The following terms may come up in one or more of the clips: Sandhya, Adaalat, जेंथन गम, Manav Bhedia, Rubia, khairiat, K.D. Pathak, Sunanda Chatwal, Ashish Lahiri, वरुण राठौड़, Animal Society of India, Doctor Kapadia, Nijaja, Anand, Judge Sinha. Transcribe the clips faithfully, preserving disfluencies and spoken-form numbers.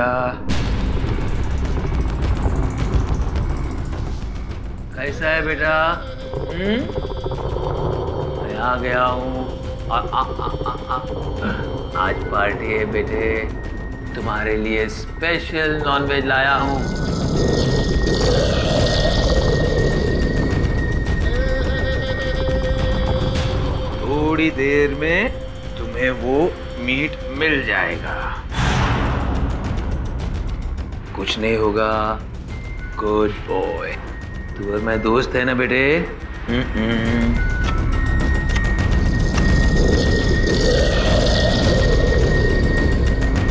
जा। कैसा है बेटा? हम्म? मैं आ गया हूँ। आज पार्टी है बेटे, तुम्हारे लिए स्पेशल नॉनवेज लाया हूँ। थोड़ी देर में तुम्हें वो मीट मिल जाएगा। कुछ नहीं होगा, गुड बॉय। तू और मैं दोस्त है ना बेटे?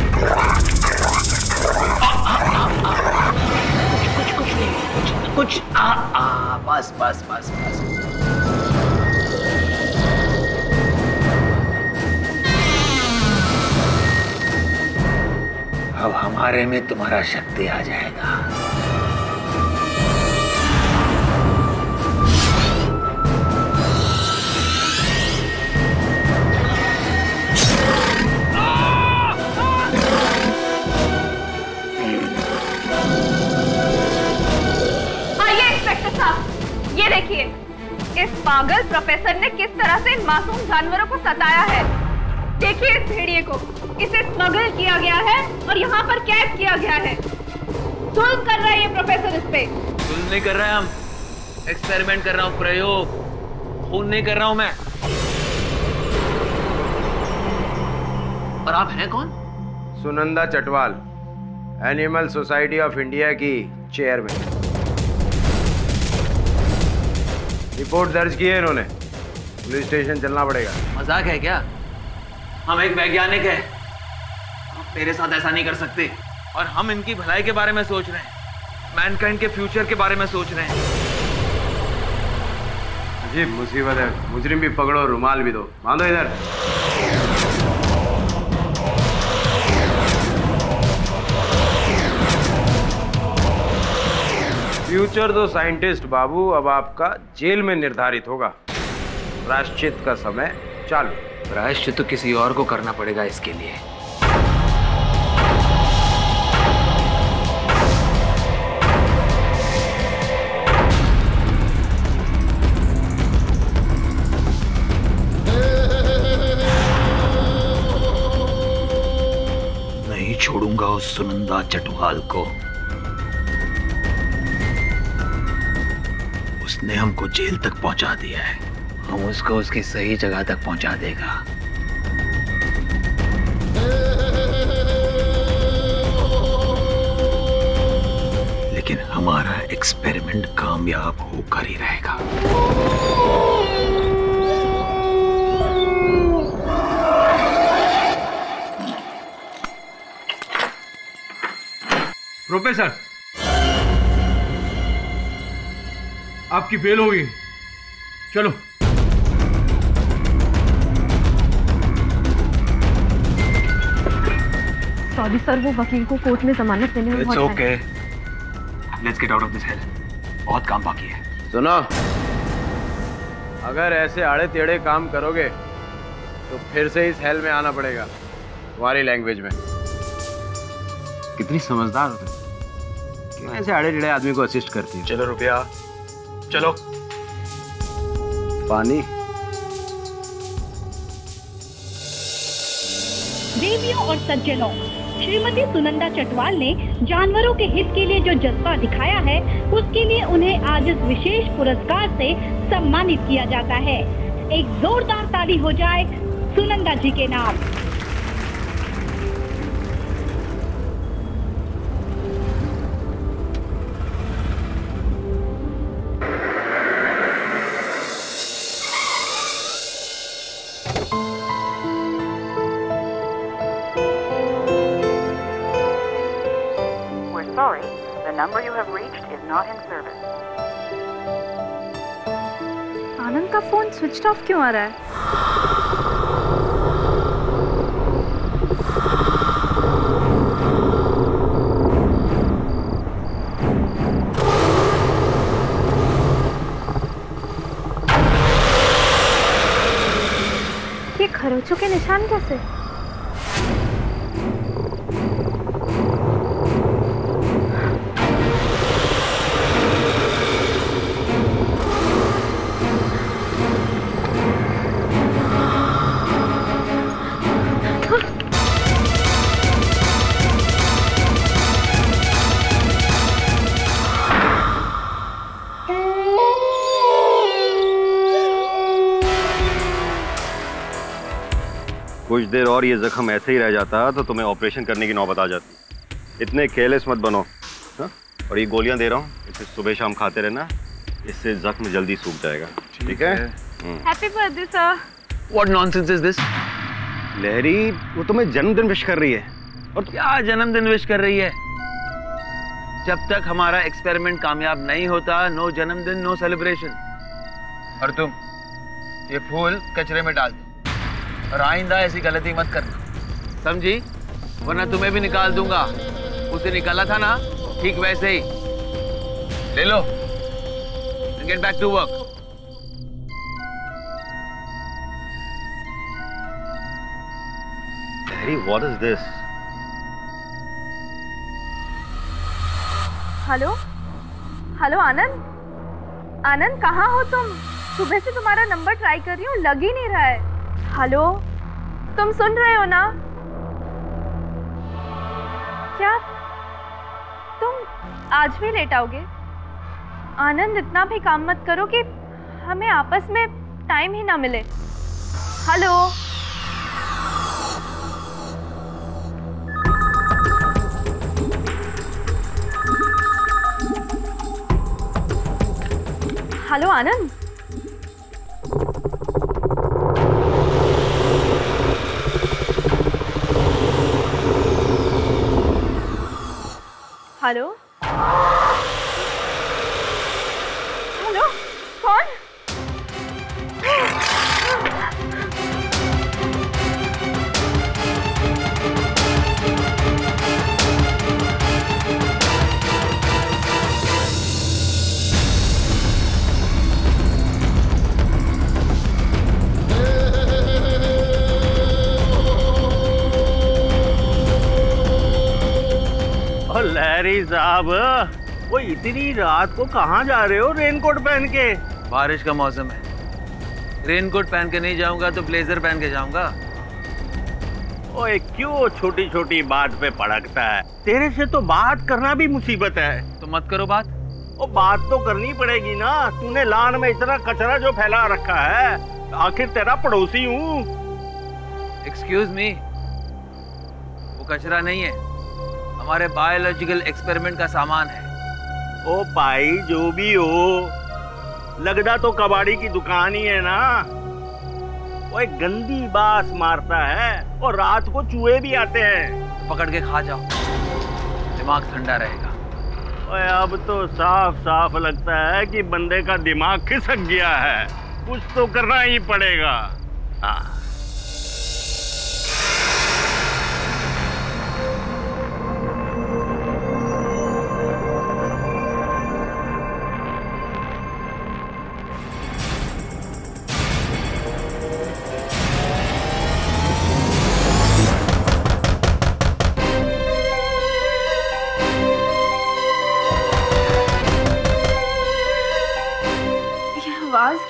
कुछ कुछ कुछ कुछ आ आ बस बस बस बस अब हमारे में तुम्हारा शक्ति आ जाएगा। आइए इंस्पेक्टर साहब, ये देखिए इस पागल प्रोफेसर ने किस तरह से इन मासूम जानवरों को सताया है। देखिए इस भेड़िए को, इसे स्मगल किया गया है और यहाँ पर कैद किया गया है। जुल्म कर रहा है ये प्रोफेसर इस पे। जुल्म नहीं कर रहा है, हम एक्सपेरिमेंट कर रहा हूँ, प्रयोग। खून नहीं कर रहा हूँ मैं। और आप हैं कौन? Sunanda Chatwal, animal society of India की चेयरमैन। रिपोर्ट दर्ज की है इन्होंने, पुलिस स्टेशन चलना पड़ेगा। मजाक है क्या? हम एक वैज्ञानिक है, आप मेरे साथ ऐसा नहीं कर सकते। और हम इनकी भलाई के बारे में सोच रहे हैं, मैनकाइंड के फ्यूचर के बारे में सोच रहे हैं। अजीब मुसीबत है। मुजरिम भी पकड़ो, रुमाल भी दो। बांधो इधर। फ्यूचर तो साइंटिस्ट बाबू अब आपका जेल में निर्धारित होगा। प्रायश्चित का समय चालू। प्रायश्चित तो किसी और को करना पड़ेगा इसके लिए। नहीं छोड़ूंगा उस सुनंदा चटवाल को। उसने हमको जेल तक पहुंचा दिया है, हम उसको उसकी सही जगह तक पहुंचा देगा। लेकिन हमारा एक्सपेरिमेंट कामयाब होकर ही रहेगा। प्रोफेसर, आपकी बेल हो गई, चलो। सॉरी सर, वो वकील को कोर्ट में जमानत देने में बहुत okay. Let's get out of this hell. बहुत काम बाकी है। सुनो, अगर ऐसे आड़े टेढ़े काम करोगे तो फिर से इस हेल में आना पड़ेगा। तुम्हारी लैंग्वेज में। कितनी समझदार हो तुम, क्यों ऐसे आड़े टेढ़े आदमी को असिस्ट करती है। चलो रुपया, चलो। पानी। देवियों और सज्जनों, श्रीमती सुनंदा चटवाल ने जानवरों के हित के लिए जो जज्बा दिखाया है, उसके लिए उन्हें आज इस विशेष पुरस्कार से सम्मानित किया जाता है। एक जोरदार ताली हो जाए सुनंदा जी के नाम। आनंद का फोन स्विच ऑफ क्यों आ रहा है? ये खरोंचों के निशान कैसे? कुछ देर और ये जख्म ऐसे ही रह जाता तो तुम्हें ऑपरेशन करने की नौबत आ जाती। इतने केयरलेस मत बनो। हाँ, और ये गोलियां दे रहा हूँ, इसे सुबह शाम खाते रहना, इससे जख्म जल्दी सूख जाएगा। ठीक है? Happy birthday sir. What nonsense is this? Lahiri वो तुम्हें जन्मदिन विश कर रही है। और क्या जन्मदिन विश कर रही है? जब तक हमारा एक्सपेरिमेंट कामयाब नहीं होता, नो जन्मदिन, नो सेलिब्रेशन। और तुम ये फूल कचरे में डाल दो और आइंदा ऐसी गलती मत करना, समझी? वरना तुम्हें भी निकाल दूंगा। उसे निकाला था ना, ठीक वैसे ही। ले लो, get back to work. What is this? Hello hello Anand, Anand कहाँ हो तुम? सुबह से तुम्हारा नंबर ट्राई कर रही हूँ, लग ही नहीं रहा है। हेलो, तुम सुन रहे हो ना? क्या तुम आज भी लेट आओगे? आनंद इतना भी काम मत करो कि हमें आपस में टाइम ही ना मिले। Hello hello Anand, hello hello, कौन? लहरी साहब, वो इतनी रात को कहाँ जा रहे हो रेनकोट पहन के? बारिश का मौसम है, रेनकोट पहन के नहीं जाऊंगा तो ब्लेजर पहन के जाऊंगा। ओए क्यों छोटी छोटी बात पे भड़कता है? तेरे से तो बात करना भी मुसीबत है। तो मत करो बात। ओ बात तो करनी पड़ेगी ना, तूने लान में इतना कचरा जो फैला रखा है। आखिर तेरा पड़ोसी हूँ। एक्सक्यूज मी, वो कचरा नहीं है, हमारे बायोलॉजिकल एक्सपेरिमेंट का सामान है। ओ भाई जो भी हो, लगदा तो कबाड़ी की दुकान ही है ना। वो एक गंदी बास मारता है और रात को चूहे भी आते हैं। पकड़ के खा जाओ, दिमाग ठंडा रहेगा। ओए अब तो साफ साफ लगता है कि बंदे का दिमाग खिसक गया है, कुछ तो करना ही पड़ेगा। हाँ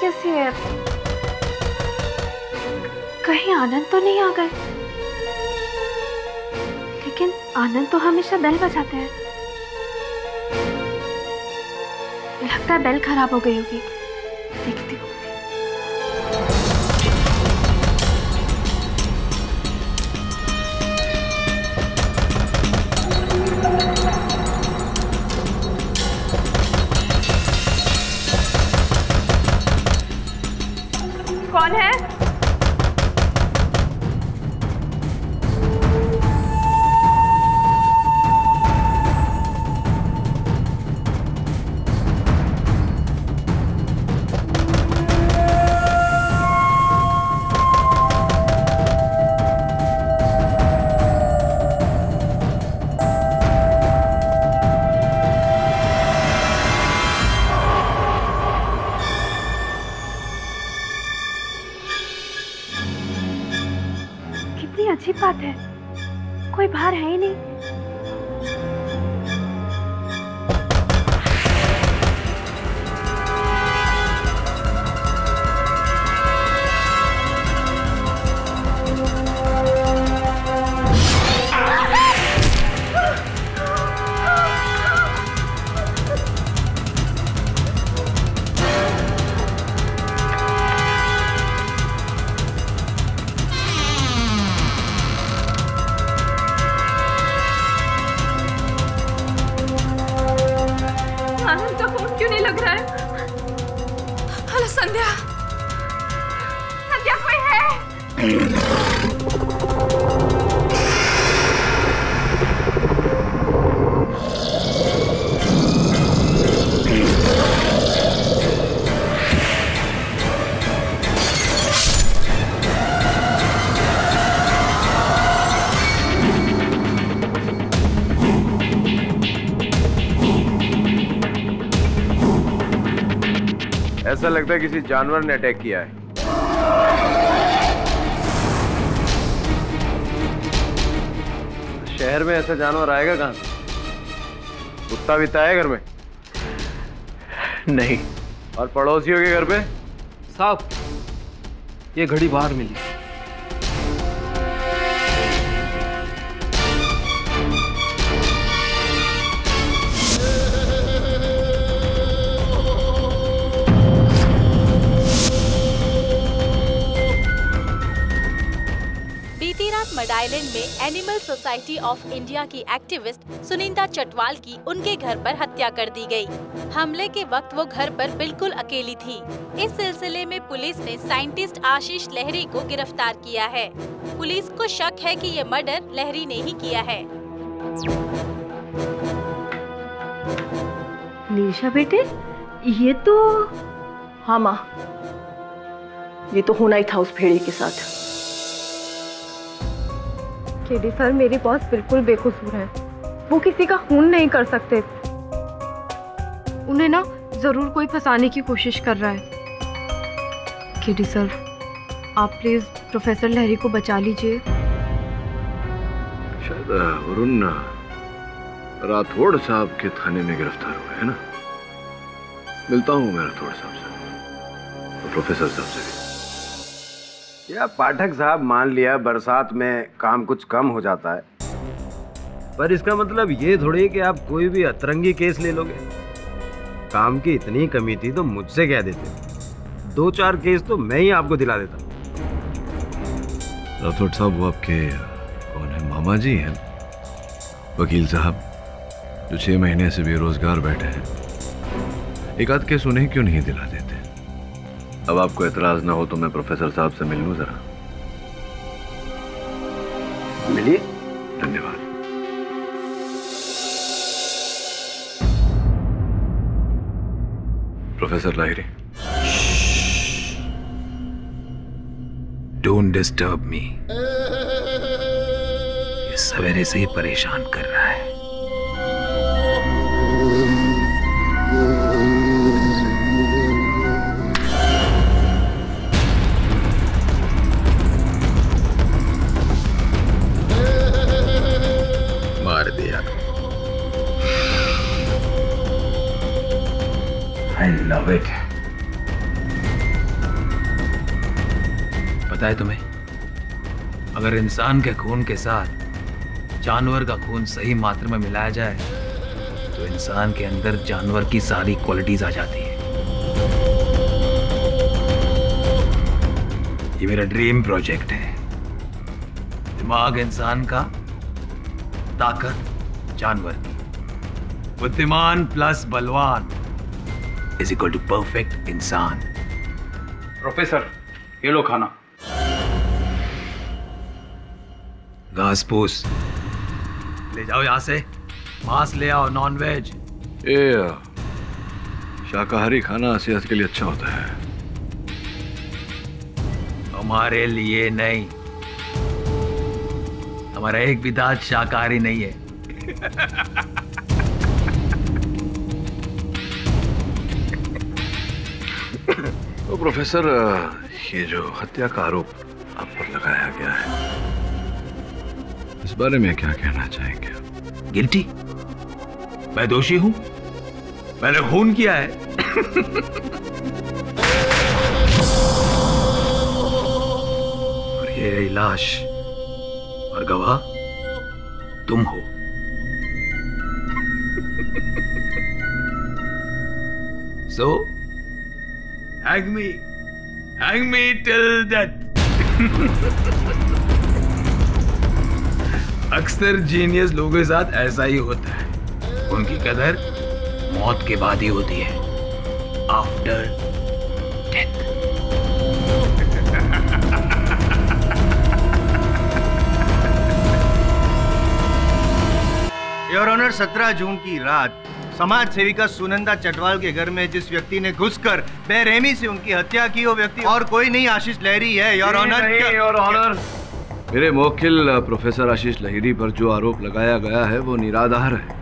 कैसी है? कहीं आनंद तो नहीं आ गए? लेकिन आनंद तो हमेशा बेल बजाते हैं। लगता है बेल खराब हो गई होगी। देखती हूँ। कौन है? है, कोई बाहर है ही नहीं। संध्या, संध्या कोई है? ऐसा लगता है किसी जानवर ने अटैक किया है। शहर में ऐसा जानवर आएगा कहाँ से? कुत्ता भी तो है घर में? नहीं। और पड़ोसियों के घर पे? साफ। ये घड़ी बाहर मिली। आइलैंड में एनिमल सोसाइटी ऑफ इंडिया की एक्टिविस्ट सुनंदा चटवाल की उनके घर पर हत्या कर दी गई। हमले के वक्त वो घर पर बिल्कुल अकेली थी। इस सिलसिले में पुलिस ने साइंटिस्ट आशीष लहरी को गिरफ्तार किया है। पुलिस को शक है कि ये मर्डर लहरी ने ही किया है। निशा बेटे, ये तो हाँ माँ, ये तो होना ही था उस भेड़िए के साथ। केडी सर, मेरी बॉस बिल्कुल बेकसूर है। वो किसी का खून नहीं कर सकते। उन्हें ना जरूर कोई फंसाने की कोशिश कर रहा है। केडी सर, आप प्लीज प्रोफेसर लहरी को बचा लीजिए। शायद वरुण राठौड़ साहब के थाने में गिरफ्तार हुए हैं ना? मिलता हूँ मैं राठौड़ साहब से और प्रोफेसर साहब से भी। या पाठक साहब, मान लिया बरसात में काम कुछ कम हो जाता है, पर इसका मतलब ये थोड़ी कि आप कोई भी अतरंगी केस ले लोगे। काम की इतनी कमी थी तो मुझसे कह देते, दो चार केस तो मैं ही आपको दिला देता। राठौड़ साहब वो आपके कौन है? मामा जी हैं, वकील साहब जो छह महीने से बेरोजगार बैठे हैं। एक आध केस उन्हें क्यों नहीं दिला देते? अब आपको एतराज ना हो तो मैं प्रोफेसर साहब से मिल लूं जरा। मिलिए। धन्यवाद। Professor Lahiri. Don't disturb me. ये सवेरे से ही परेशान कर रहा है। Love it. पता है तुम्हें, अगर इंसान के खून के साथ जानवर का खून सही मात्रा में मिलाया जाए तो इंसान के अंदर जानवर की सारी क्वालिटीज आ जाती है। ये मेरा ड्रीम प्रोजेक्ट है। दिमाग इंसान का, ताकत जानवर की। बुद्धिमान प्लस बलवान is equal to perfect इंसान। प्रोफेसर, ये लो खाना। घास फूस ले जाओ यहाँ से, मांस ले आओ, नॉन वेज। ये शाकाहारी खाना सेहत के लिए अच्छा होता है। हमारे लिए नहीं, हमारा एक भी दांत शाकाहारी नहीं है। तो प्रोफेसर, ये जो हत्या का आरोप आप पर लगाया गया है, इस बारे में क्या कहना चाहेंगे? गिल्टी, मैं दोषी हूं, मैंने खून किया है। और ये लाश और गवाह तुम हो। So so, Hang me, hang me till death. अक्सर जीनियस लोगों के साथ ऐसा ही होता है। उनकी कदर मौत के बाद ही होती है। After death. योर ऑनर, सत्रह जून की रात समाज सेविका सुनंदा चटवाल के घर में जिस व्यक्ति ने घुसकर बेरहमी से उनकी हत्या की, वो व्यक्ति और कोई नहीं आशीष लहरी है। योर ऑनर, योर ऑनर, मेरे मोकिल प्रोफेसर आशीष लहरी पर जो आरोप लगाया गया है वो निराधार है।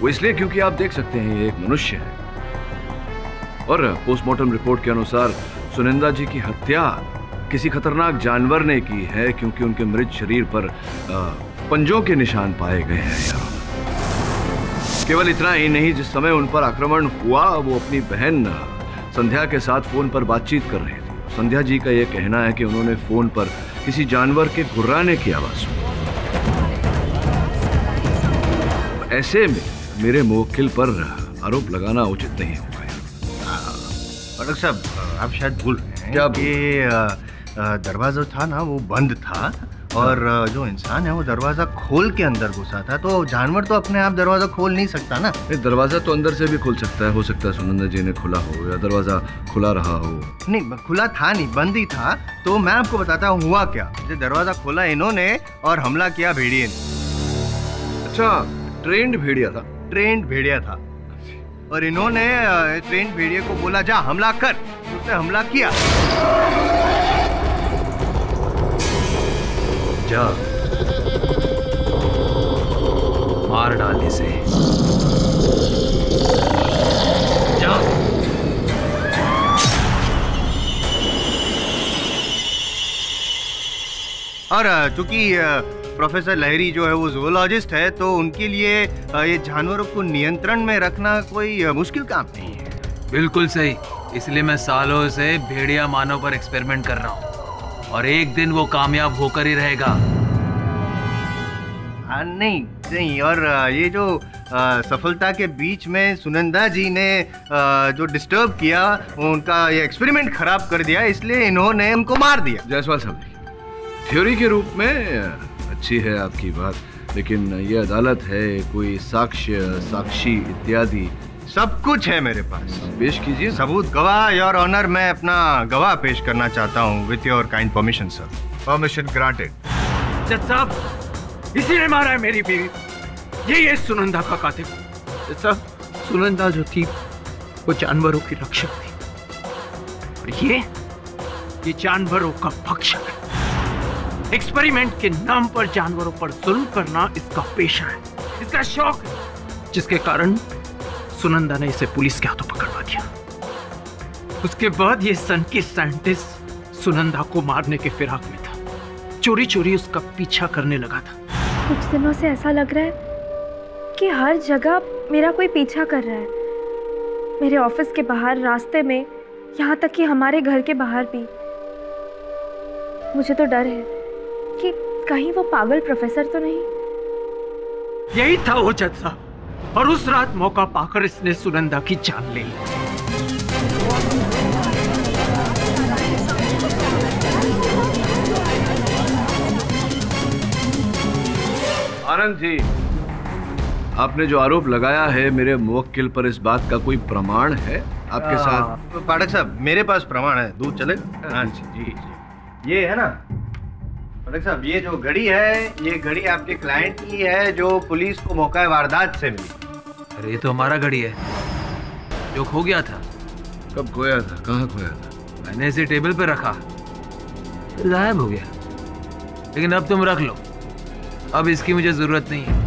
वो इसलिए क्योंकि आप देख सकते हैं ये एक मनुष्य है और पोस्टमार्टम रिपोर्ट के अनुसार सुनंदा जी की हत्या किसी खतरनाक जानवर ने की है, क्योंकि उनके मृत शरीर पर पंजों के निशान पाए गए हैं। केवल इतना ही नहीं, जिस समय उन पर आक्रमण हुआ वो अपनी बहन संध्या के साथ फोन पर बातचीत कर रहे थे। संध्या जी का यह कहना है कि उन्होंने फोन पर किसी जानवर के घुर्राने की आवाज सुनी। ऐसे में मेरे मोकिल पर आरोप लगाना उचित नहीं होगा। पटक साहब, आप शायद भूल रहे हैं। क्या कि दरवाजा था ना, वो बंद था और जो इंसान है वो दरवाजा खोल के अंदर घुसा था, तो जानवर तो अपने आप दरवाजा खोल नहीं सकता ना। दरवाजा तो अंदर से भी खोल सकता है। हो सकता है सुनंदा जी ने खोला हो या दरवाजा खुला रहा हो। नहीं, खुला था नहीं, बंद ही था। तो मैं आपको बताता हूँ हुआ क्या। दरवाजा खोला इन्होंने और हमला किया भेड़िए ने। अच्छा, ट्रेंड भेड़िया था। ट्रेंड भेड़िया था और इन्होंने ट्रेंड भेड़िया को बोला जा हमला कर, उसने हमला किया। जा मार डाल इसे, जा। और चूंकि प्रोफेसर लहरी जो है वो ज़ूलॉजिस्ट है, तो उनके लिए ये जानवरों को नियंत्रण में रखना कोई मुश्किल काम नहीं है। बिल्कुल सही, इसलिए मैं सालों से भेड़िया मानव पर एक्सपेरिमेंट कर रहा हूँ और एक दिन वो कामयाब होकर ही रहेगा। हाँ, नहीं नहीं। और ये जो आ, सफलता के बीच में सुनंदा जी ने आ, जो डिस्टर्ब किया, उनका ये एक्सपेरिमेंट खराब कर दिया, इसलिए इन्होंने उनको मार दिया। जायसवाल साहब, थ्योरी के रूप में अच्छी है आपकी बात, लेकिन ये अदालत है, कोई साक्ष्य साक्षी इत्यादि सब कुछ है मेरे पास। पेश कीजिए सबूत, गवाह। योर ऑनर, मैं अपना गवाह पेश करना चाहता हूँ। With your kind permission sir. Permission granted. जज साहब, इसी ने मारा है मेरी बीवी। यही है सुनंदा का कातिल। जज साहब, सुनंदा जो थी वो जानवरों की रक्षक थी और ये ये जानवरों का भक्षक है। एक्सपेरिमेंट के नाम पर जानवरों पर जुल्म करना इसका पेशा है, इसका शौक है, जिसके कारण सुनंदा ने इसे पुलिस के हाथों पकड़वा दिया। उसके बाद ये सन की साइंटिस्ट सुनंदा को मारने के फिराक में था, चोरी चोरी उसका पीछा करने लगा था। कुछ दिनों से ऐसा लग रहा है कि हर जगह मेरा कोई पीछा कर रहा है। मेरे ऑफिस के बाहर, रास्ते में, यहाँ तक कि हमारे घर के बाहर भी। मुझे तो डर है कि कहीं वो पागल प्रोफेसर तो नहीं। यही था वो जज साहब, और उस रात मौका पाकर इसने सुनंदा की जान ले ली। आनंद जी, आपने जो आरोप लगाया है मेरे मुवक्किल पर, इस बात का कोई प्रमाण है आपके साथ? पाठक साहब, मेरे पास प्रमाण है, दूर चलेगा। हाँ जी जी जी, ये है ना पाठक साहब, ये जो घड़ी है, ये घड़ी आपके क्लाइंट की है जो पुलिस को मौका वारदात से मिली। अरे, ये तो हमारा घड़ी है जो खो गया था। कब खोया था? कहाँ खोया था? मैंने इसे टेबल पर रखा, गायब हो गया, लेकिन अब तुम रख लो, अब इसकी मुझे जरूरत नहीं है।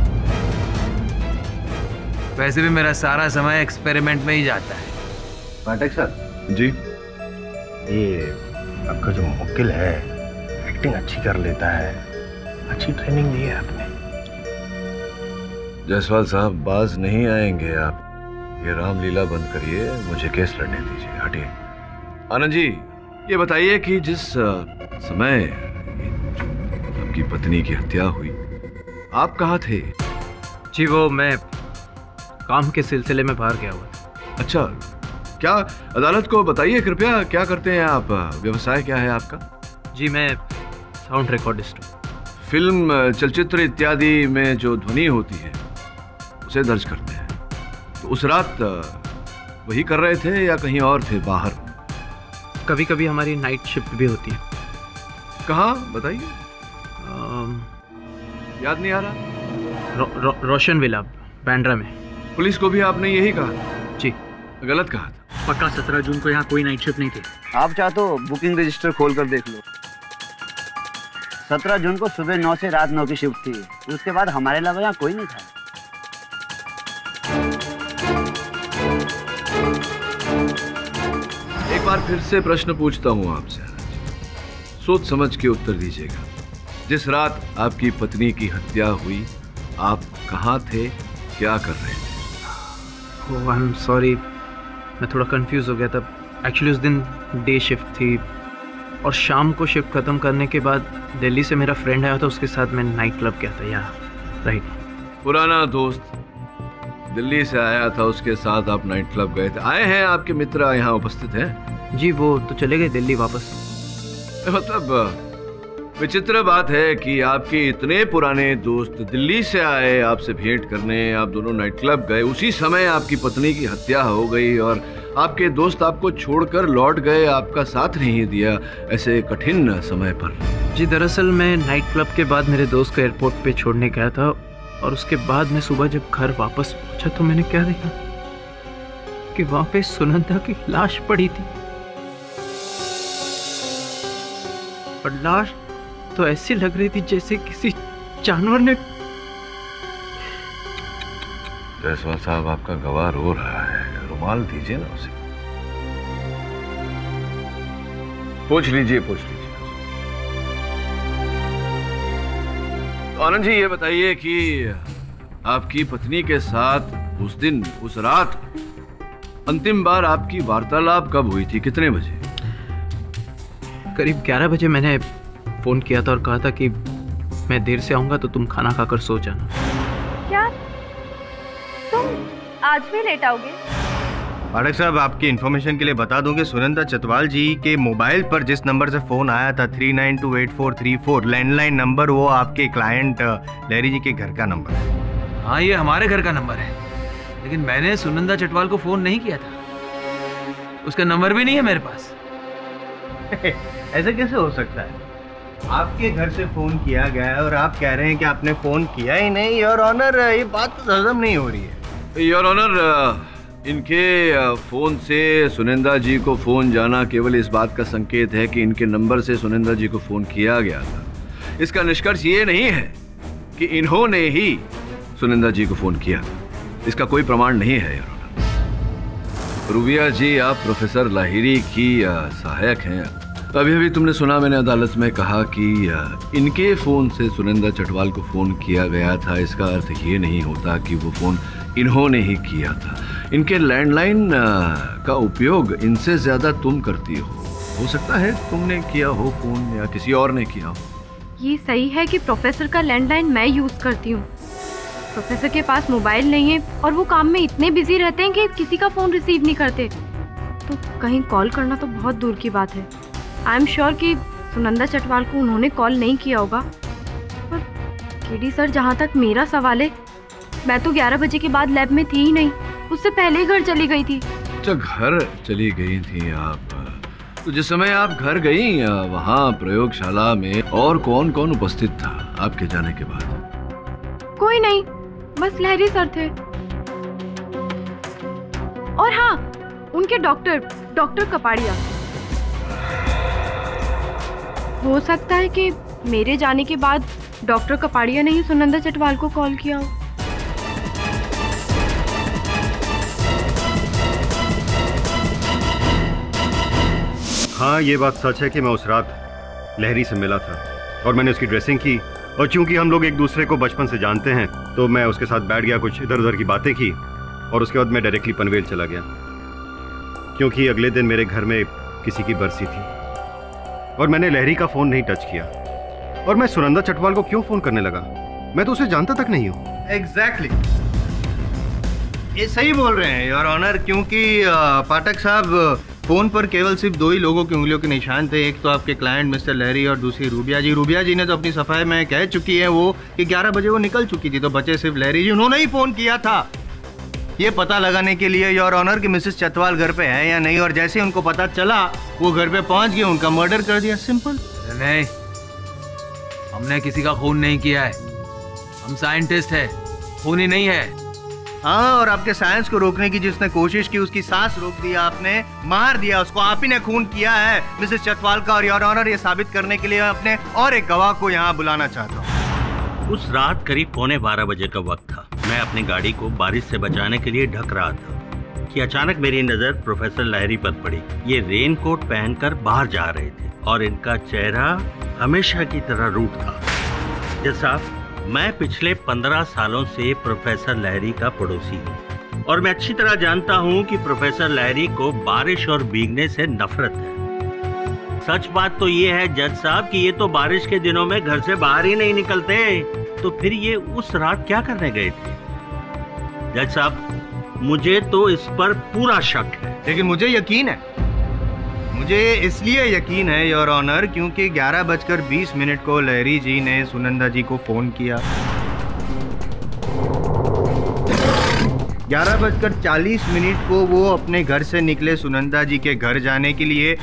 वैसे भी मेरा सारा समय एक्सपेरिमेंट में ही जाता है। पाठक साहब जी, ये आपका जो मुवक्किल है एक्टिंग अच्छी कर लेता है, अच्छी ट्रेनिंग दी है आपने। जायसवाल साहब, बाज नहीं आएंगे आप। ये रामलीला बंद करिए, मुझे केस लड़ने दीजिए, हटिए। आनंद जी, ये बताइए कि जिस समय आपकी पत्नी की हत्या हुई, आप कहाँ थे? जी, वो मैं काम के सिलसिले में बाहर गया हुआ था। अच्छा, क्या अदालत को बताइए कृपया, क्या करते हैं आप, व्यवसाय क्या है आपका? जी, मैं साउंड रिकॉर्डिस्ट हूँ। फिल्म, चलचित्र इत्यादि में जो ध्वनि होती है उसे दर्ज करते हैं। तो उस रात वही कर रहे थे या कहीं और थे बाहर? कभी कभी हमारी नाइट शिफ्ट भी होती है। कहाँ बताइए? याद नहीं आ रहा। रौ, रौ, रोशन विलाब, बांद्रा में। पुलिस को भी आपने यही कहा? जी, गलत कहा था। पक्का सत्रह जून को यहाँ कोई नाइट शिफ्ट नहीं थी। आप चाहते हो बुकिंग रजिस्टर खोल कर देख लो, सत्रह जून को सुबह नौ से रात नौ की शिफ्ट थी, उसके बाद हमारे अलावा यहाँ कोई नहीं था। एक बार फिर से प्रश्न पूछता हूँ आपसे, सोच समझ के उत्तर दीजिएगा। जिस रात आपकी पत्नी की हत्या हुई, आप कहाँ थे, क्या कर रहे थे? ओह, आई एम सॉरी, मैं थोड़ा कंफ्यूज हो गया था। एक्चुअली उस दिन डे शिफ्ट थी और शाम को शिफ्ट खत्म करने के बाद दिल्ली से मेरा फ्रेंड आया था, उसके साथ मैं नाइट क्लब गया था। यहाँ राइट, पुराना दोस्त दिल्ली से आया था, उसके साथ आप नाइट क्लब गए थे। आए हैं आपके मित्र यहाँ उपस्थित हैं? जी, वो तो चले गए दिल्ली वापस। मतलब विचित्र बात है कि आपके इतने पुराने दोस्त दिल्ली से आए आपसे भेंट करने, आप दोनों नाइट क्लब गए, उसी समय आपकी पत्नी की हत्या हो गई और आपके दोस्त आपको छोड़कर लौट गए, आपका साथ नहीं दिया ऐसे कठिन समय पर। जी, दरअसल मैं नाइट क्लब के बाद मेरे दोस्त को एयरपोर्ट पे छोड़ने गया था और उसके बाद मैं सुबह जब घर वापस पहुंचा तो मैंने क्या देखा कि वहां पे सुनंदा की लाश पड़ी थी। और लाश तो ऐसी लग रही थी जैसे किसी जानवर ने। जायसवाल साहब, आपका गवाह रो रहा है, रुमाल दीजिए ना उसे। पूछ लीजिए, पूछ लीजिए। आनंद जी, ये बताइए कि आपकी पत्नी के साथ उस दिन, उस रात अंतिम बार आपकी वार्तालाप कब हुई थी, कितने बजे? करीब ग्यारह बजे मैंने फोन किया था और कहा था कि मैं देर से आऊंगा तो तुम खाना खाकर सो जाना। क्या तुम आज भी लेट आओगे? पाठक साहब, आपकी इन्फॉर्मेशन के लिए बता दूंगे, सुनंदा चतवाल जी के मोबाइल पर जिस नंबर से फ़ोन आया था three nine two eight four three four, landline number, वो आपके क्लाइंट लहरी जी के घर का नंबर है। हाँ, ये हमारे घर का नंबर है, लेकिन मैंने सुनंदा चतवाल को फ़ोन नहीं किया था, उसका नंबर भी नहीं है मेरे पास। ऐसा कैसे हो सकता है? आपके घर से फ़ोन किया गया है और आप कह रहे हैं कि आपने फ़ोन किया ही नहीं। योर ऑनर, ये बात तो हजम नहीं हो रही है। योर ऑनर, इनके फ़ोन से सुनंदा जी को फ़ोन जाना केवल इस बात का संकेत है कि इनके नंबर से सुनंदा जी को फ़ोन किया गया था। इसका निष्कर्ष ये नहीं है कि इन्होंने ही सुनंदा जी को फ़ोन किया, इसका कोई प्रमाण नहीं है। रूबिया जी, आप प्रोफेसर लाहिरी की सहायक हैं। अभी अभी तुमने सुना, मैंने अदालत में कहा कि इनके फ़ोन से सुनंदा चटवाल को फ़ोन किया गया था, इसका अर्थ ये नहीं होता कि वो फ़ोन इन्होंने ही किया था। इनके लैंडलाइन का उपयोग इनसे ज़्यादा तुम करती हो, हो सकता है तुमने किया हो फ़ोन या किसी और ने किया हो। ये सही है कि प्रोफेसर का लैंडलाइन मैं यूज़ करती हूँ। प्रोफेसर के पास मोबाइल नहीं है और वो काम में इतने बिजी रहते हैं कि किसी का फ़ोन रिसीव नहीं करते, तो कहीं कॉल करना तो बहुत दूर की बात है। आई एम श्योर कि सुनंदा चटवाल को उन्होंने कॉल नहीं किया होगा। पर केडी सर, जहाँ तक मेरा सवाल है, मैं तो ग्यारह बजे के बाद लैब में थी ही नहीं, उससे पहले ही घर चली गई थी। अच्छा, घर चली गई थी आप? तो जिस समय आप घर गई वहाँ प्रयोगशाला में और कौन कौन उपस्थित था आपके जाने के बाद? कोई नहीं, बस लहरी सर थे और हाँ, उनके डॉक्टर डॉक्टर कपाड़िया। हो सकता है कि मेरे जाने के बाद डॉक्टर कपाड़िया ने ही सुनंदा चटवाल को कॉल किया हो। हाँ, ये बात सच है कि मैं उस रात लहरी से मिला था और मैंने उसकी ड्रेसिंग की, और चूंकि हम लोग एक दूसरे को बचपन से जानते हैं तो मैं उसके साथ बैठ गया, कुछ इधर उधर की बातें की और उसके बाद मैं डायरेक्टली पनवेल चला गया, क्योंकि अगले दिन मेरे घर में किसी की बरसी थी और मैंने लहरी का फ़ोन नहीं टच किया। और मैं सुनंदा चटवाल को क्यों फ़ोन करने लगा? मैं तो उसे जानता तक नहीं हूँ। Exactly exactly. ये सही बोल रहे हैं योर ऑनर, क्योंकि पाठक साहब, फ़ोन पर केवल सिर्फ दो ही लोगों की उंगलियों के निशान थे, एक तो आपके क्लाइंट मिस्टर लहरी और दूसरी रूबिया जी। रूबिया जी ने तो अपनी सफाई में कह चुकी है वो कि ग्यारह बजे वो निकल चुकी थी, तो बचे सिर्फ लहरी जी, उन्होंने ही फ़ोन किया था। ये पता लगाने के लिए योर ऑनर कि मिसेस चतवाल घर पे है या नहीं, और जैसे उनको पता चला वो घर पे पहुंच गए, उनका मर्डर कर दिया। सिंपल। नहीं, हमने किसी का खून नहीं किया है, हम साइंटिस्ट हैं, खून ही नहीं है। हाँ, और आपके साइंस को रोकने की जिसने कोशिश की उसकी सांस रोक दिया आपने, मार दिया उसको, आप ही ने खून किया है मिसेस चतवाल का। और योर ऑनर, ये साबित करने के लिए अपने और एक गवाह को यहाँ बुलाना चाहता हूँ। उस रात करीब पौने बारह बजे का वक्त था, मैं अपनी गाड़ी को बारिश से बचाने के लिए ढक रहा था कि अचानक मेरी नजर प्रोफेसर लाहिरी पर पड़ी। ये रेनकोट पहनकर बाहर जा रहे थे और इनका चेहरा हमेशा की तरह रूट था। जज साहब, मैं पिछले पंद्रह सालों से प्रोफेसर लाहिरी का पड़ोसी हूँ और मैं अच्छी तरह जानता हूँ कि प्रोफेसर लाहिरी को बारिश और भीगने से नफरत है। सच बात तो ये है जज साहब कि ये तो बारिश के दिनों में घर से बाहर ही नहीं निकलते, तो फिर ये उस रात क्या करने गए थे? जज साहब, मुझे तो इस पर पूरा शक है। लेकिन मुझे यकीन है, मुझे इसलिए यकीन है योर ऑनर क्योंकि ग्यारह बजकर बीस मिनट को लहरी जी ने सुनंदा जी को फोन किया। ग्यारह बजकर चालीस मिनट को वो अपने घर से निकले सुनंदा जी के घर जाने के लिए।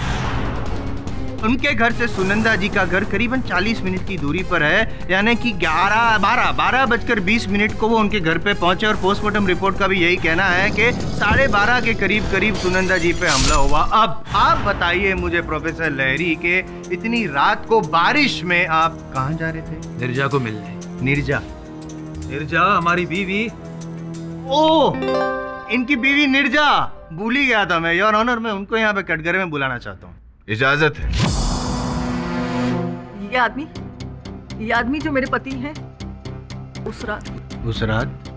उनके घर से सुनंदा जी का घर करीबन चालीस मिनट की दूरी पर है, यानी कि ग्यारह बारह बारह बजकर बीस मिनट को वो उनके घर पे पहुंचे। और पोस्टमार्टम रिपोर्ट का भी यही कहना है कि साढ़े बारह के करीब करीब सुनंदा जी पे हमला हुआ। अब आप बताइए मुझे प्रोफेसर लहरी के इतनी रात को बारिश में आप कहाँ जा रहे थे? निर्जा को मिलने। निर्जा? निर्जा हमारी बीवी। ओ, इनकी बीवी निर्जा, भूल ही गया था मैं। योर ऑनर, मैं उनको यहाँ पे कटघरे में बुलाना चाहता हूँ। इजाजत है? ये आदमी, ये आदमी जो मेरे पति हैं, उशरत। उशरत?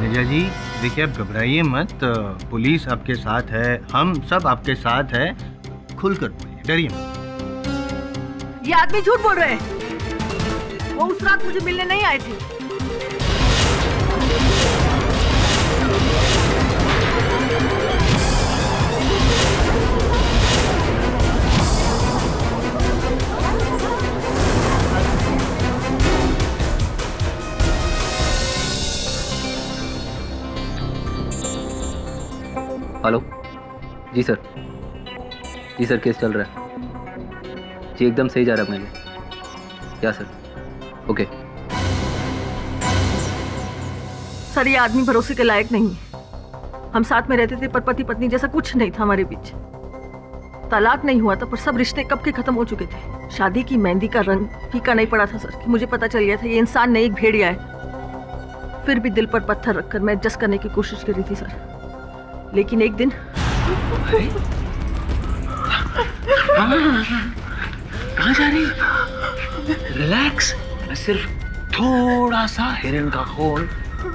निर्जा जी देखिए, आप घबराइए मत, पुलिस आपके साथ है, हम सब आपके साथ है, खुलकर बोलिए, डरिए मत। ये आदमी झूठ बोल रहे हैं, वो उशरत मुझे मिलने नहीं आए थे। हेलो जी सर, जी सर केस चल रहा है जी, एकदम सही जा रहा है मैंने। क्या सर? ओके सर, ये आदमी भरोसे के लायक नहीं है। हम साथ में रहते थे पर पति पत्नी जैसा कुछ नहीं था हमारे बीच। तलाक नहीं हुआ था पर सब रिश्ते कब के खत्म हो चुके थे। शादी की मेहंदी का रंग फीका नहीं पड़ा था सर कि मुझे पता चल गया था ये इंसान नहीं, एक भेड़िया है। फिर भी दिल पर पत्थर रखकर मैं एडजस्ट करने की कोशिश कर रही थी सर, लेकिन एक दिन कहाँ जा रही? रिलैक्स, मैं सिर्फ थोड़ा सा हिरन का खून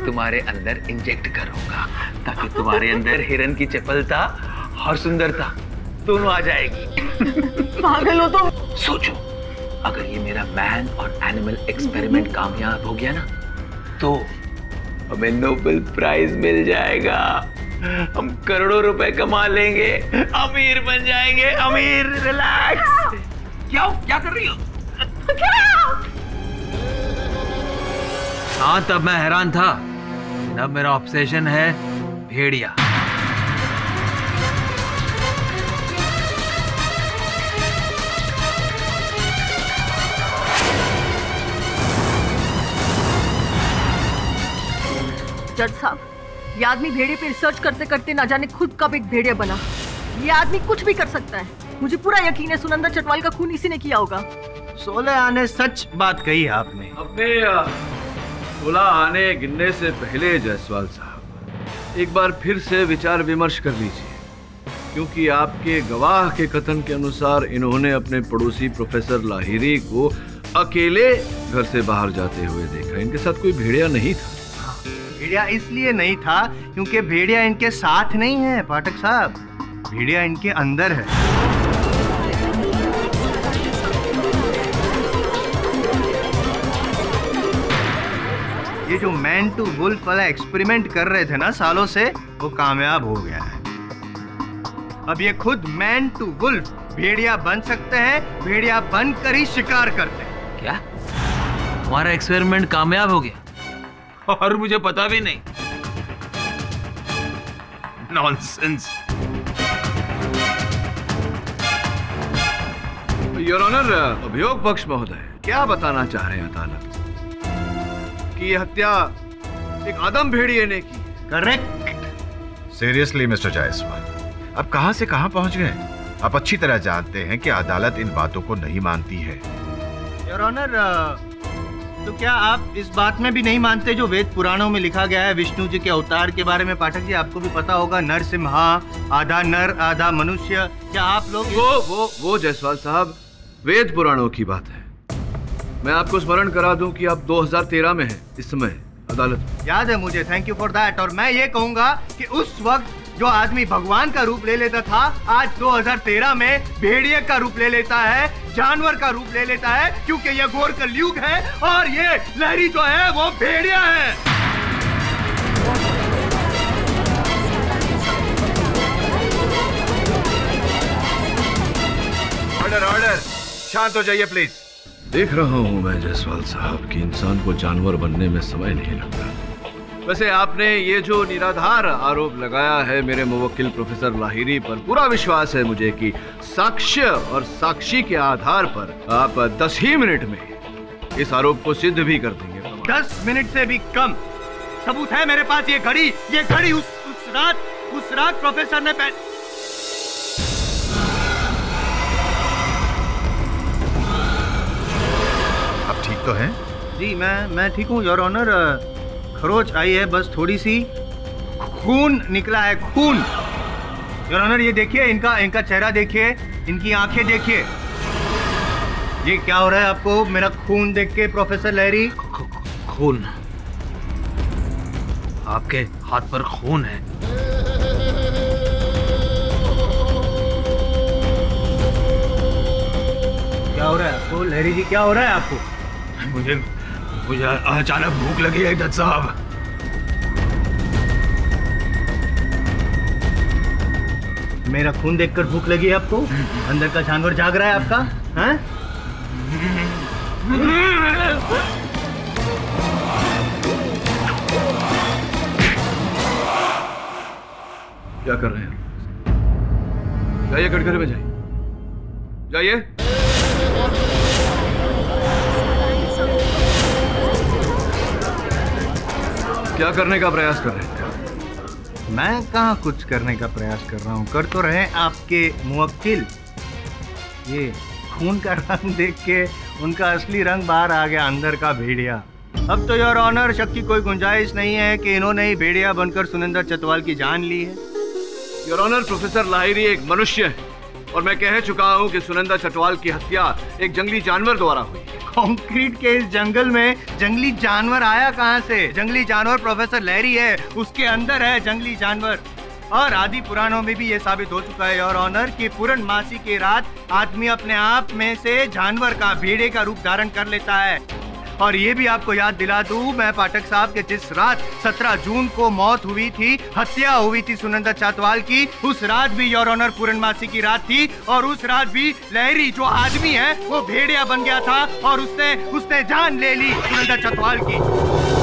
तुम्हारे अंदर इंजेक्ट करूंगा ताकि तुम्हारे अंदर हिरन की चपलता और सुंदरता दोनों आ जाएगी। पागल हो तो सोचो, अगर ये मेरा मैन और एनिमल एक्सपेरिमेंट कामयाब हो गया ना तो हमें नोबेल प्राइज मिल जाएगा, हम करोड़ों रुपए कमा लेंगे, अमीर बन जाएंगे, अमीर। रिलैक्स। क्या क्या कर रही हो? हाँ, तब मैं हैरान था, अब मेरा ऑब्सेशन है भेड़िया। जज साहब, ये आदमी भेड़िए पे रिसर्च करते करते ना जाने खुद कब एक भेड़िया बना। ये आदमी कुछ भी कर सकता है, मुझे पूरा यकीन है सुनंदा चटवाल का खून इसी ने किया होगा। सोलह आने सच बात कही आपने। अपने सोलह आने गिनने से पहले जायसवाल साहब, एक बार फिर से विचार विमर्श कर लीजिए, क्योंकि आपके गवाह के कथन के अनुसार इन्होंने अपने पड़ोसी प्रोफेसर लाहिरी को अकेले घर से बाहर जाते हुए देखा। इनके साथ कोई भेड़िया नहीं था। भेड़िया इसलिए नहीं था क्योंकि भेड़िया इनके साथ नहीं है पाठक साहब, भेड़िया इनके अंदर है। ये जो मैन टू वुल्फ वाला एक्सपेरिमेंट कर रहे थे ना सालों से, वो कामयाब हो गया है। अब ये खुद मैन टू वुल्फ भेड़िया बन सकते हैं, भेड़िया बनकर ही शिकार करते हैं। क्या हमारा एक्सपेरिमेंट कामयाब हो गया और मुझे पता भी नहीं। नॉनसेंस। योर ऑनर, अभियोग पक्ष महोदय क्या बताना चाह रहे हैं अदालत कि यह हत्या एक आदम भेड़िए ने की। करेक्ट। सीरियसली मिस्टर जायसवाल, अब कहां से कहां पहुंच गए? आप अच्छी तरह जानते हैं कि अदालत इन बातों को नहीं मानती है। योर ऑनर, तो क्या आप इस बात में भी नहीं मानते जो वेद पुराणों में लिखा गया है विष्णु जी के अवतार के बारे में? पाठक जी आपको भी पता होगा, नरसिम्हा, आधा नर आधा मनुष्य। क्या आप लोग वो वो वो जायसवाल साहब, वेद पुराणों की बात है। मैं आपको स्मरण करा दूं कि आप दो हज़ार तेरह में हैं इस समय अदालत। याद है मुझे, थैंक यू फॉर दैट। और मैं ये कहूंगा कि उस वक्त जो आदमी भगवान का रूप ले लेता था, आज दो हज़ार तेरह में भेड़िए का रूप ले लेता है, जानवर का रूप ले लेता है, क्योंकि ये घोर कलयुग है और ये लहरी जो है वो भेड़िया है। ऑर्डर ऑर्डर, शांत हो जाइए प्लीज। देख रहा हूं मैं जायसवाल साहब कि इंसान को जानवर बनने में समय नहीं लगता। वैसे आपने ये जो निराधार आरोप लगाया है मेरे मुवक्किल प्रोफेसर लाहिरी पर, पूरा विश्वास है मुझे कि साक्ष्य और साक्षी के आधार पर आप दस ही मिनट में इस आरोप को सिद्ध भी कर देंगे। दस मिनट से भी कम सबूत है मेरे पास। ये घड़ी, ये घड़ी उस, उस रात उस रात प्रोफेसर ने पहन। आप ठीक तो हैं? जी मैं मैं ठीक हूँ योर ऑनर। खरोच आई है बस थोड़ी सी, खून निकला है, खून। योर ऑनर ये देखिए, इनका इनका चेहरा देखिए, इनकी आंखें देखिए। ये क्या हो रहा है आपको? मेरा खून देख के प्रोफेसर लहरी। खून? आपके हाथ पर खून है। क्या हो रहा है आपको लहरी जी? क्या हो रहा है आपको? मुझे मुझे अचानक भूख लगी है जज साहब। मेरा खून देखकर भूख लगी है आपको? अंदर का जानवर जाग रहा है आपका, हैं? क्या कर रहे हैं? जाइए कटघरे में जाइए, जाइए। क्या करने का प्रयास कर रहे हैं? मैं कहाँ कुछ करने का प्रयास कर रहा हूँ, कर तो रहे आपके मुवक्किल। ये खून का रंग देख के उनका असली रंग बाहर आ गया, अंदर का भेड़िया। अब तो योर ऑनर शक की कोई गुंजाइश नहीं है कि इन्होंने ही भेड़िया बनकर सुनंदा चतवाल की जान ली है। योर ऑनर प्रोफेसर लाहिरी एक मनुष्य है और मैं कह चुका हूँ कि सुनंदा चतवाल की हत्या एक जंगली जानवर द्वारा हुई। कंक्रीट के इस जंगल में जंगली जानवर आया कहाँ से? जंगली जानवर प्रोफेसर लहरी है, उसके अंदर है जंगली जानवर। और आदि पुराणों में भी ये साबित हो चुका है योर ऑनर कि पूर्णमासी के रात आदमी अपने आप में से जानवर का, भेड़े का रूप धारण कर लेता है। और ये भी आपको याद दिला दूं मैं पाठक साहब के, जिस रात सत्रह जून को मौत हुई थी, हत्या हुई थी सुनंदा चातवाल की, उस रात भी योर ऑनर पूर्णमासी की रात थी और उस रात भी लहरी जो आदमी है वो भेड़िया बन गया था और उसने उसने जान ले ली सुनंदा चातवाल की।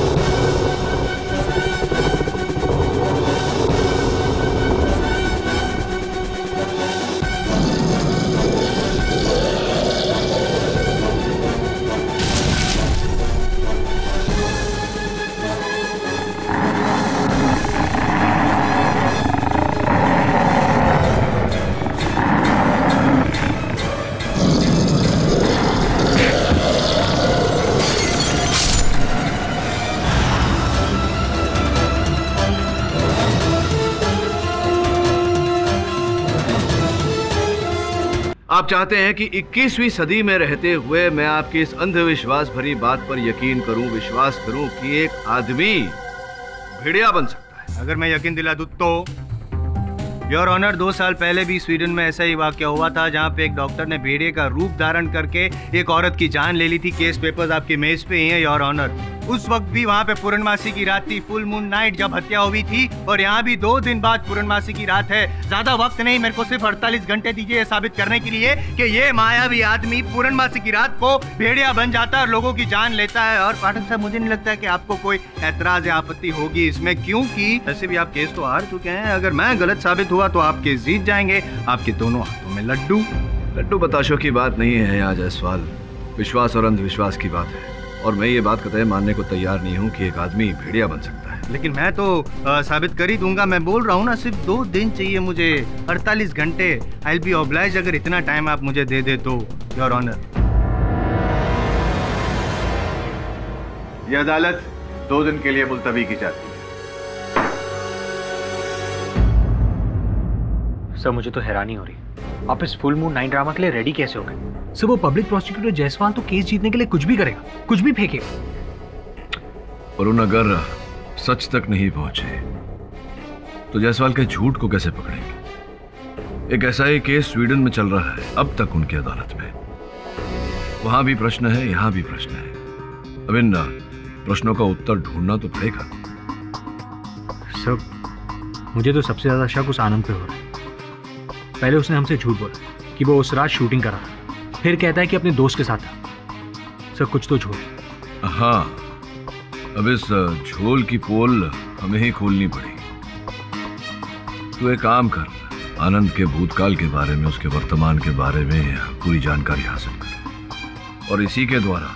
आप चाहते हैं कि इक्कीसवीं सदी में रहते हुए मैं आपकी इस अंधविश्वास भरी बात पर यकीन करूं, विश्वास करूं कि एक आदमी भेड़िया बन सकता है? अगर मैं यकीन दिला दूं तो? योर ऑनर दो साल पहले भी स्वीडन में ऐसा ही वाक्य हुआ था जहां पे एक डॉक्टर ने भेड़िए का रूप धारण करके एक औरत की जान ले ली थी। केस पेपर्स आपके मेज पे ही है योर ऑनर। उस वक्त भी वहाँ पे पूर्णमासी की रात थी, फुल मून नाइट, जब हत्या हुई थी, और यहाँ भी दो दिन बाद पूर्णमासी की रात है। ज्यादा वक्त नहीं, मेरे को सिर्फ अड़तालीस घंटे दीजिए साबित करने के लिए कि ये मायावी आदमी पूर्णमासी की रात को भेड़िया बन जाता है और लोगों की जान लेता है। और पाठक साहब, मुझे नहीं लगता है कि आपको कोई ऐतराज या आपत्ति होगी इसमें, क्योंकि वैसे भी आप केस तो हार चुके हैं। अगर मैं गलत साबित हुआ तो आप केस जीत जाएंगे। आपके दोनों हाथों में लड्डू। लड्डू बताशों की बात नहीं है यहाँ जायसवाल, विश्वास और अंधविश्वास की बात है, और मैं ये बात कतई मानने को तैयार नहीं हूँ कि एक आदमी भेड़िया बन सकता है। लेकिन मैं तो आ, साबित कर ही दूंगा। मैं बोल रहा हूँ ना, सिर्फ दो दिन चाहिए मुझे, अड़तालीस घंटे। आई विल बी ऑब्लाइज अगर इतना टाइम आप मुझे दे दे तो, योर ऑनर। यह अदालत दो दिन के लिए मुलतवी की जाती है। सर, मुझे तो हैरानी हो रही, आप इस फुल मून नाइन ड्रामा के लिए रेडी कैसे हो गए? सर, वो पब्लिक प्रोसिक्यूटर जायसवाल तो केस जीतने के लिए कुछ भी करेगा, कुछ भी फेंकेगा। और अगर सच तक नहीं पहुंचे तो जायसवाल के झूठ को कैसे पकड़ेंगे? एक ऐसा ही केस स्वीडन में चल रहा है अब तक उनकी अदालत में। वहां भी प्रश्न है, यहाँ भी प्रश्न है। अब इन प्रश्नों का उत्तर ढूंढना तो पड़ेगा। सर, मुझे तो सबसे ज्यादा शक उस आनंद पे हो रहा है। पहले उसने हमसे झूठ बोला कि वो उस रात शूटिंग कर रहा था, फिर कहता है कि अपने दोस्त के साथ था। सर, कुछ तो झूठ। हाँ, अब इस झोल की पोल हमें ही खोलनी पड़ेगी। तू एक काम कर, आनंद के भूतकाल के बारे में, उसके वर्तमान के बारे में पूरी जानकारी हासिल कर, और इसी के द्वारा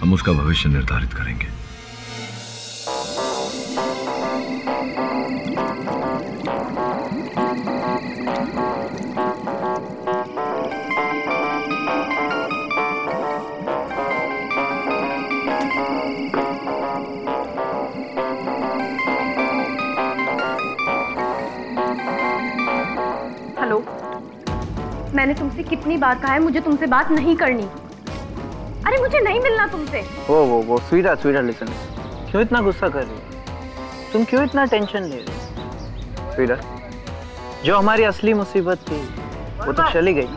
हम उसका भविष्य निर्धारित करेंगे। मैंने तुमसे कितनी बार कहा है मुझे तुमसे बात नहीं करनी। अरे मुझे नहीं मिलना तुमसे। वो वो वो स्वीटा स्वीटा लिसन, क्यों इतना गुस्सा कर रही हो तुम? क्यों इतना टेंशन ले रही? स्वीटा, जो हमारी असली मुसीबत थी वो तो चली गई,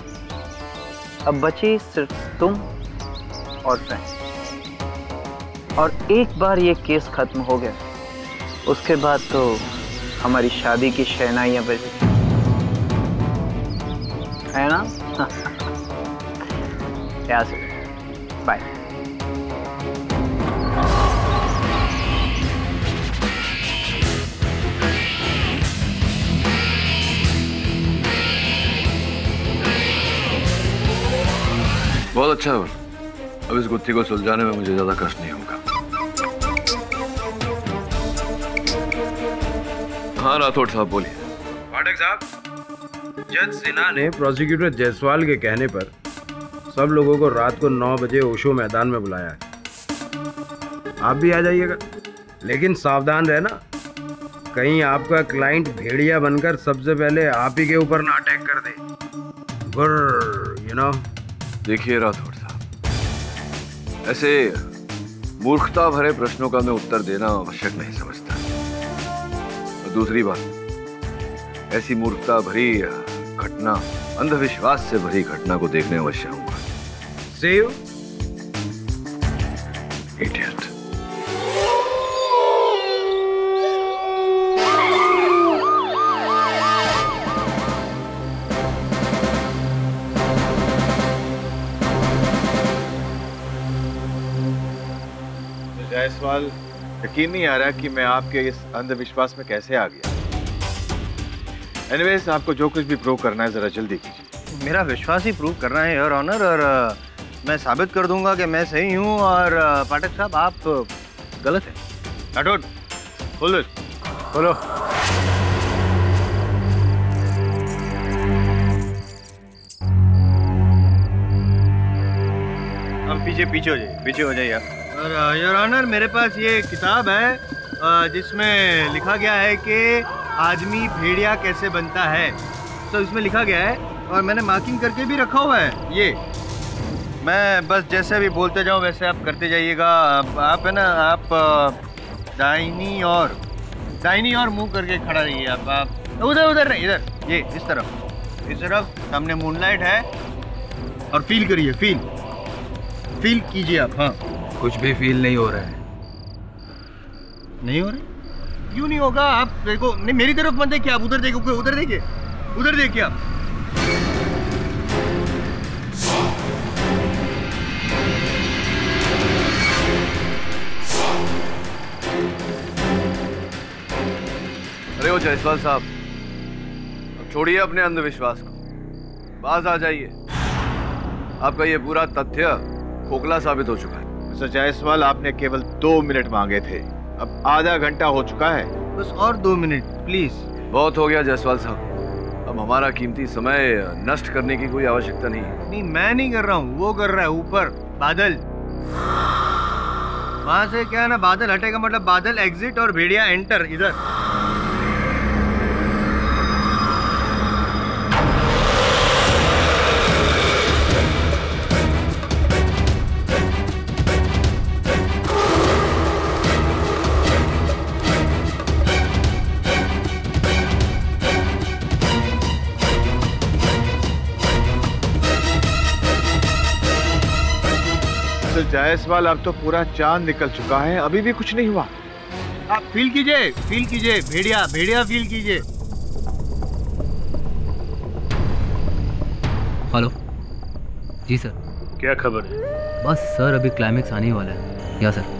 अब बची सिर्फ तुम और फ्रेंड। और एक बार ये केस खत्म हो गया, उसके बाद तो हमारी शादी की शहनाइयां बजी है ना। यहाँ से बाय। बहुत अच्छा हुआ, अब इस गुत्थी को सुलझाने में मुझे ज्यादा कष्ट नहीं होगा। हाँ राठौड़ साहब, बोलिए। पाठक साहब, जज सिन्हा ने प्रोसिक्यूटर जायसवाल के कहने पर सब लोगों को रात को नौ बजे ओशो मैदान में बुलाया है। आप भी आ जाइएगा, लेकिन सावधान रहना, कहीं आपका क्लाइंट भेड़िया बनकर सबसे पहले आप ही के ऊपर ना अटैक कर दे। यू नो, देखिए राठौड़ साहब, ऐसे मूर्खता भरे प्रश्नों का मैं उत्तर देना आवश्यक नहीं समझता। और दूसरी बात, ऐसी मूर्खता भरी घटना, अंधविश्वास से भरी घटना को देखने अवश्य आऊंगा। See you, idiot. जायसवाल, यकीन नहीं आ रहा कि मैं आपके इस अंधविश्वास में कैसे आ गया। एनीवेज, आपको जो कुछ भी प्रूव करना है जरा जल्दी कीजिए। मेरा विश्वास ही प्रूव करना है योर ऑनर, और मैं साबित कर दूंगा कि मैं सही हूँ, और पाठक साहब आप गलत हैं। राठौड़, खोलो खोलो। हम पीछे पीछे हो जाइए, पीछे हो जाइए आप। और योर ऑनर, मेरे पास ये किताब है जिसमें लिखा गया है कि आदमी भेड़िया कैसे बनता है। तो इसमें लिखा गया है, और मैंने मार्किंग करके भी रखा हुआ है। ये मैं बस जैसे भी बोलते जाऊँ वैसे आप करते जाइएगा। आप है ना, आप दाहिनी और दाहिनी और मुंह करके खड़ा रहिए। आप आप उधर उधर नहीं, इधर, ये इस तरफ, इस तरफ सामने मूनलाइट है, और फील करिए, फील फील कीजिए आप। हाँ, कुछ भी फील नहीं हो रहा है। नहीं हो रही? क्यों नहीं होगा? आप देखो, नहीं मेरी तरफ मत देखिए, आप उधर देखो, उधर देखिए, उधर देखिए आप। अरे वो जायसवाल साहब, अब छोड़िए अपने अंधविश्वास को, बाज आ जाइए। आपका ये पूरा तथ्य खोखला साबित हो चुका है। मिस्टर जायसवाल, आपने केवल दो मिनट मांगे थे, अब आधा घंटा हो चुका है। बस और दो मिनट प्लीज। बहुत हो गया जायसवाल साहब, अब हमारा कीमती समय नष्ट करने की कोई आवश्यकता नहीं है। नहीं, मैं नहीं कर रहा हूँ, वो कर रहा है ऊपर बादल। वहां से क्या है ना, बादल हटेगा मतलब बादल एग्जिट और भेड़िया एंटर इधर। जायसवाल, अब तो पूरा चांद निकल चुका है, अभी भी कुछ नहीं हुआ। आप फील कीजिए, फील कीजिए, भेड़िया भेड़िया फील कीजिए। हेलो जी सर, क्या खबर है? बस सर, अभी क्लाइमेक्स आने वाला है। या sir,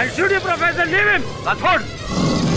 I'll shoot you, Professor. Leave him. That's all.